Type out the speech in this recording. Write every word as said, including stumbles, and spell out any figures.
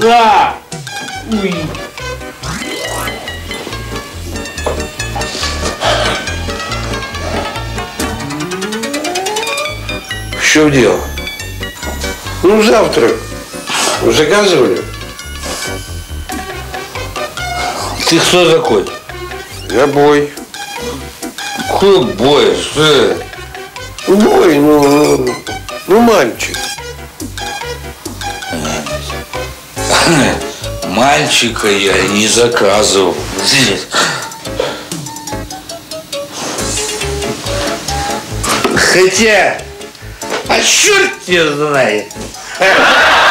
Да! Уй! В чем дело? Ну, завтрак. Заказывали. Ты кто такой? Я бой. Кто бой? Что? Бой, ну, ну, ну мальчик. Мальчика я не заказывал. Хотя, а черт тебя знает.